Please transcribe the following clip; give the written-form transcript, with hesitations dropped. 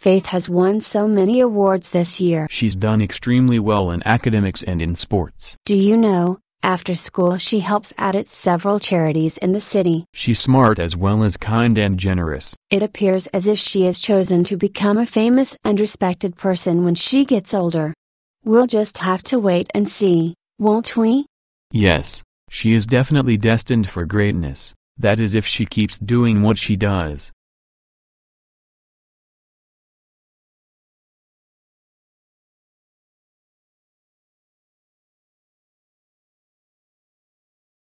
Faith has won so many awards this year. She's done extremely well in academics and in sports. Do you know, after school she helps out at several charities in the city. She's smart as well as kind and generous. It appears as if she is chosen to become a famous and respected person when she gets older. We'll just have to wait and see, won't we? Yes, she is definitely destined for greatness. That is if she keeps doing what she does.